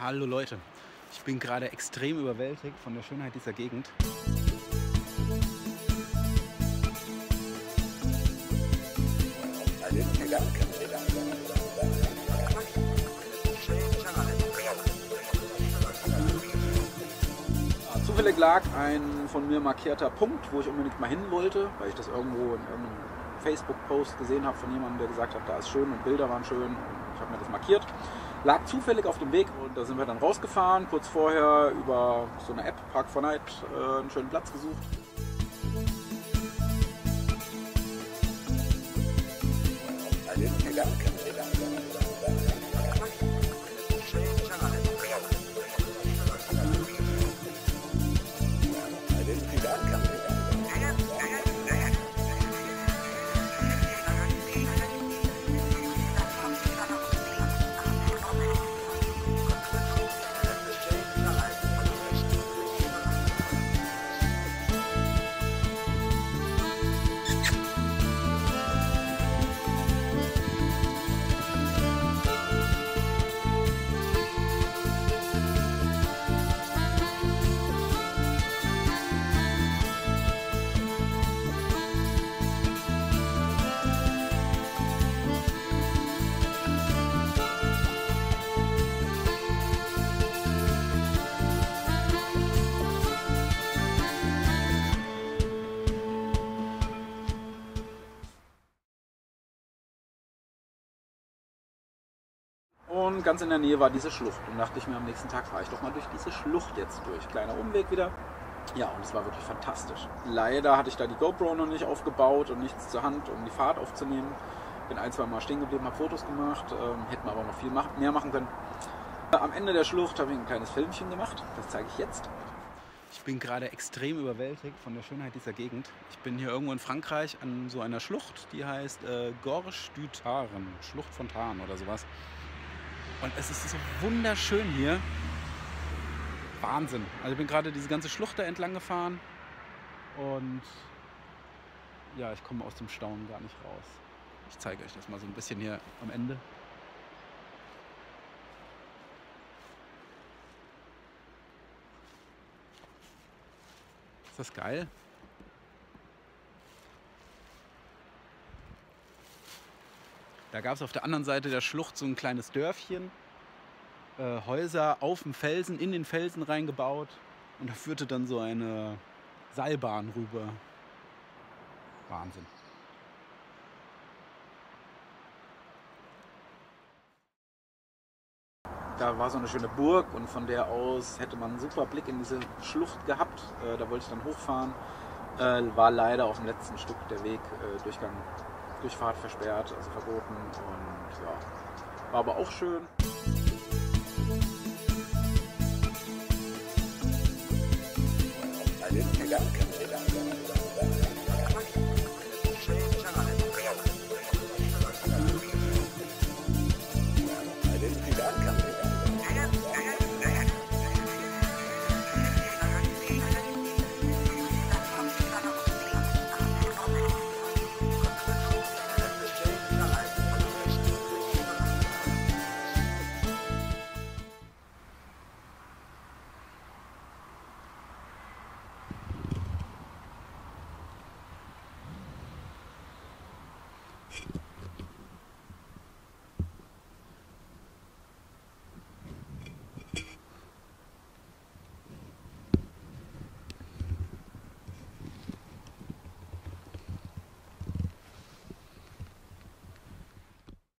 Hallo Leute, ich bin gerade extrem überwältigt von der Schönheit dieser Gegend. Zufällig lag ein von mir markierter Punkt, wo ich unbedingt mal hin wollte, weil ich das irgendwo in irgendeinem Facebook-Post gesehen habe von jemandem, der gesagt hat, da ist schön und Bilder waren schön. Ich habe mir das markiert. Lag zufällig auf dem Weg und da sind wir dann rausgefahren. Kurz vorher über so eine App, Park4Night, einen schönen Platz gesucht. Und ganz in der Nähe war diese Schlucht und dachte ich mir, am nächsten Tag fahre ich doch mal durch diese Schlucht jetzt durch. Kleiner Umweg wieder. Ja, und es war wirklich fantastisch. Leider hatte ich da die GoPro noch nicht aufgebaut und nichts zur Hand, um die Fahrt aufzunehmen. Bin ein, zwei Mal stehen geblieben, habe Fotos gemacht, hätten wir aber noch viel mehr machen können. Am Ende der Schlucht habe ich ein kleines Filmchen gemacht, das zeige ich jetzt. Ich bin gerade extrem überwältigt von der Schönheit dieser Gegend. Ich bin hier irgendwo in Frankreich an so einer Schlucht, die heißt Gorge du Tarn, Schlucht von Tarn oder sowas. Und es ist so wunderschön hier. Wahnsinn. Also ich bin gerade diese ganze Schlucht da entlang gefahren. Und ja, ich komme aus dem Staunen gar nicht raus. Ich zeige euch das mal so ein bisschen hier am Ende. Ist das geil? Da gab es auf der anderen Seite der Schlucht so ein kleines Dörfchen, Häuser auf dem Felsen, in den Felsen reingebaut und da führte dann so eine Seilbahn rüber. Wahnsinn. Da war so eine schöne Burg und von der aus hätte man einen super Blick in diese Schlucht gehabt. Da wollte ich dann hochfahren, war leider auf dem letzten Stück der Weg, Durchfahrt versperrt, also verboten und ja, war aber auch schön.